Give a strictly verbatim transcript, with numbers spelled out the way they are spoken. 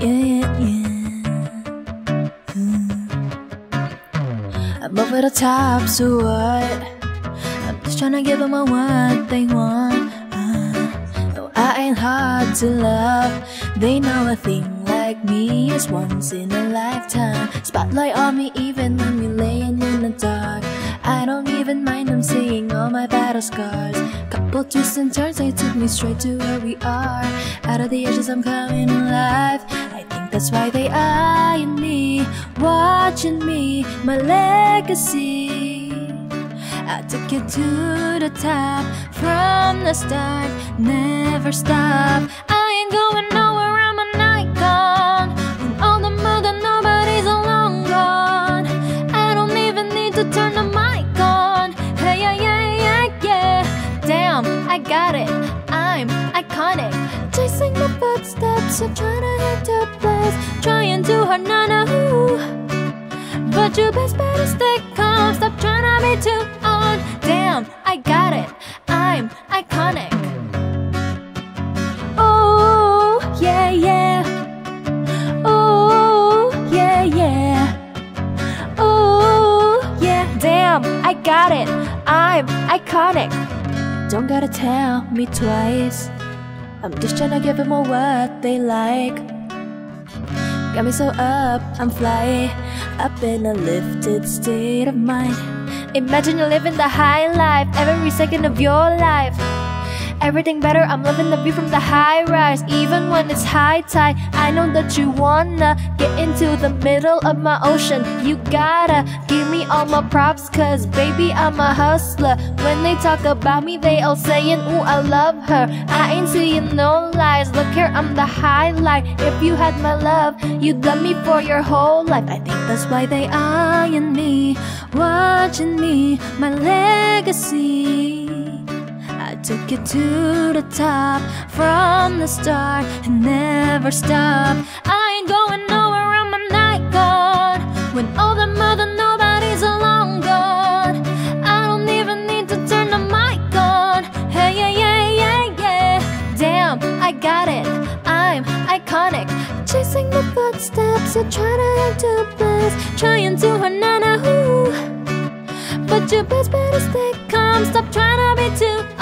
yeah, yeah, yeah. Mm. I'm over the top, so what? I'm just tryna give them all what they want. uh, No, I ain't hard to love. They know a thing like me is once in a lifetime. Spotlight on me even when we're laying in the dark. I don't even mind them seeing all my battle scars. Couple twists and turns, they took me straight to where we are. Out of the ashes I'm coming alive. I think that's why they eyeing me, watching me, my legacy. I took it to the top from the start, never stop. I ain't going nowhere, I'm an icon. In all the mood that nobody's alone gone. I don't even need to turn the mic on. Hey, yeah, yeah, yeah, yeah. Damn, I got it, I'm iconic. Chasing the footsteps, I'm trying to hit the place. Trying too hard, no, no. But you best better stay calm, stop trying to be too on. Damn, I got it, I'm iconic. Oh, yeah, yeah. Oh, yeah, yeah. Oh, yeah. Damn, I got it, I'm iconic. Don't gotta tell me twice. I'm just tryna give them all what they like. Got me so up, I'm fly. Up in a lifted state of mind. Imagine you're living the high life, every second of your life. Everything better, I'm loving the view from the high rise. Even when it's high tide, I know that you wanna get into the middle of my ocean. You gotta give me all my props, cause baby I'm a hustler. When they talk about me, they all saying, ooh, I love her. I ain't seeing no lies, look here, I'm the highlight. If you had my love, you'd love me for your whole life. I think that's why they eyeing me, watching me, my legacy. I took it to the top from the start and never stop. I ain't going nowhere, I'm an icon. When all the mother nobody's alone gone. I don't even need to turn the mic on. Hey, yeah, yeah, yeah, yeah. Damn, I got it, I'm iconic. Chasing the footsteps, you're trying to have to bless. Trying to hanana, ooh. But you best better stay calm, stop trying to be too